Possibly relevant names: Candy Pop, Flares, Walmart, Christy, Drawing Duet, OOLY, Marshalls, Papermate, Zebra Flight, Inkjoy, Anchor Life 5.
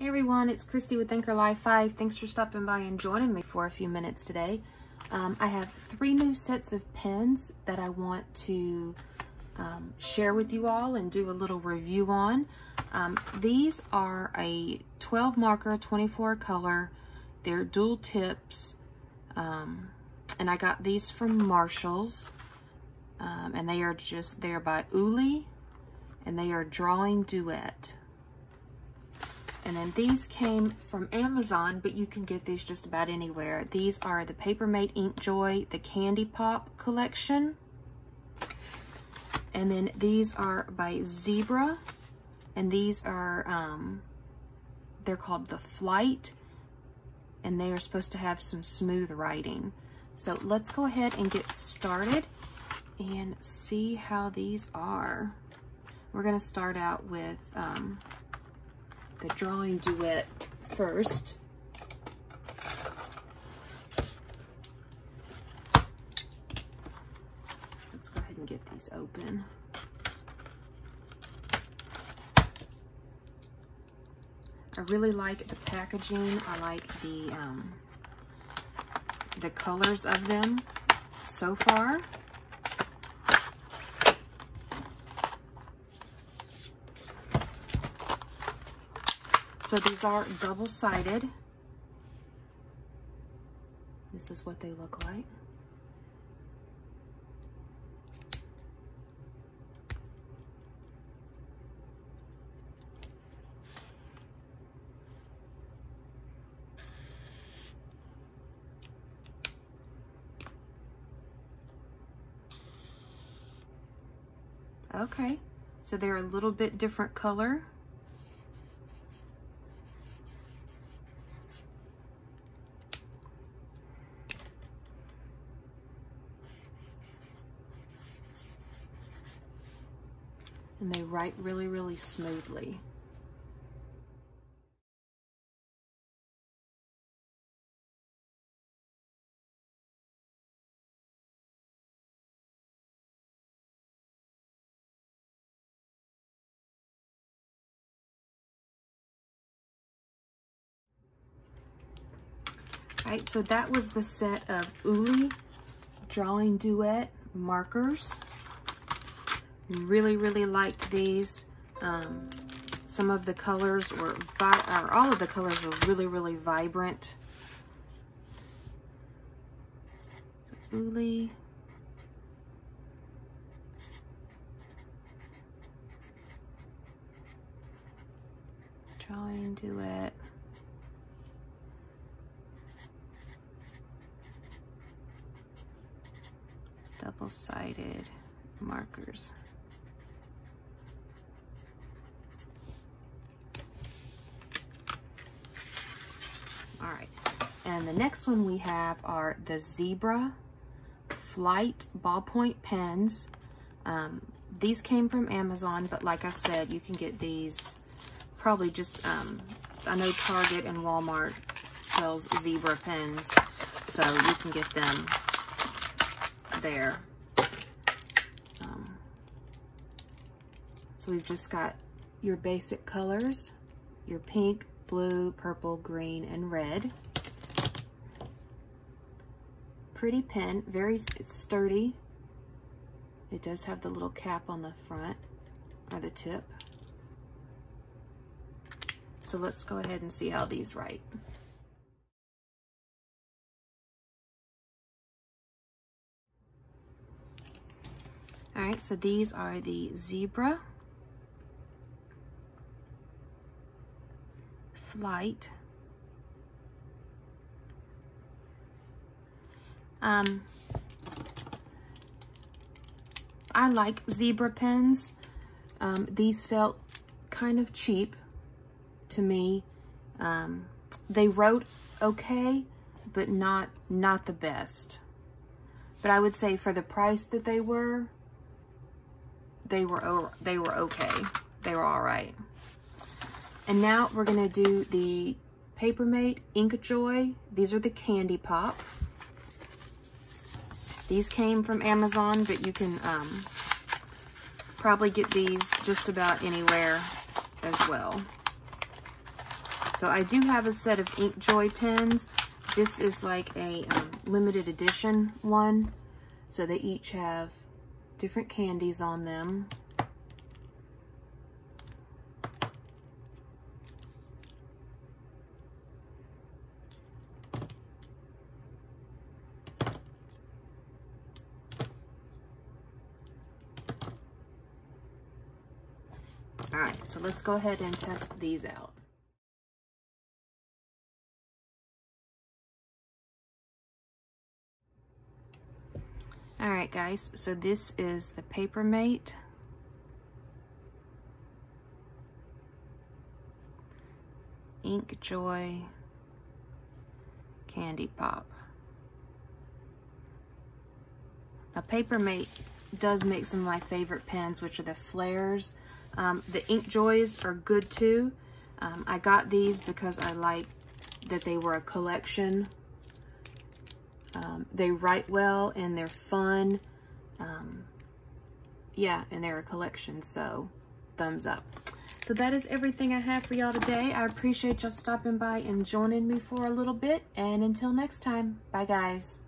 Hey everyone, it's Christy with Anchor Life 5. Thanks for stopping by and joining me for a few minutes today. I have three new sets of pens that I want to share with you all and do a little review on. These are a 12 marker, 24 color. They're dual tips. And I got these from Marshalls. And they are just, they're by OOLY. And they are Drawing Duet. And then these came from Amazon, but you can get these just about anywhere. These are the Papermate Inkjoy, the Candy Pop collection. And then these are by Zebra. And these are, they're called the Flight. And they are supposed to have some smooth writing. So let's go ahead and get started and see how these are. We're going to start out with... the Drawing Duet first. Let's go ahead and get these open. I really like the packaging. I like the colors of them so far. So these are double-sided. This is what they look like. Okay, so they're a little bit different color. And they write really, really smoothly. All right, so that was the set of OOLY Drawing Duet markers. Really, really liked these. Some of the colors were, or all of the colors were really, really vibrant. OOLY. Drawing Duet. Double-sided markers. All right, and the next one we have are the Zebra Flight ballpoint pens. These came from Amazon, but like I said, you can get these probably just, I know Target and Walmart sells Zebra pens, so you can get them there. So we've just got your basic colors, your pink, blue, purple, green, and red. Pretty pen, it's sturdy. It does have the little cap on the front, or the tip. So let's go ahead and see how these write. All right, so these are the Zebra Flight. I like Zebra pens. These felt kind of cheap to me. They wrote okay, but not the best. But I would say for the price that they were okay. They were all right. And now we're gonna do the Papermate Inkjoy. These are the Candy Pop. These came from Amazon, but you can probably get these just about anywhere as well. So I do have a set of Inkjoy pens. This is like a limited edition one. So they each have different candies on them. Alright, so let's go ahead and test these out. Alright guys, so this is the Papermate Inkjoy Candy Pop. Now Papermate does make some of my favorite pens, which are the Flares. The Inkjoys are good too. I got these because I like that they were a collection. They write well and they're fun. Yeah, and they're a collection, so thumbs up. So that is everything I have for y'all today. I appreciate y'all stopping by and joining me for a little bit. And until next time, bye guys.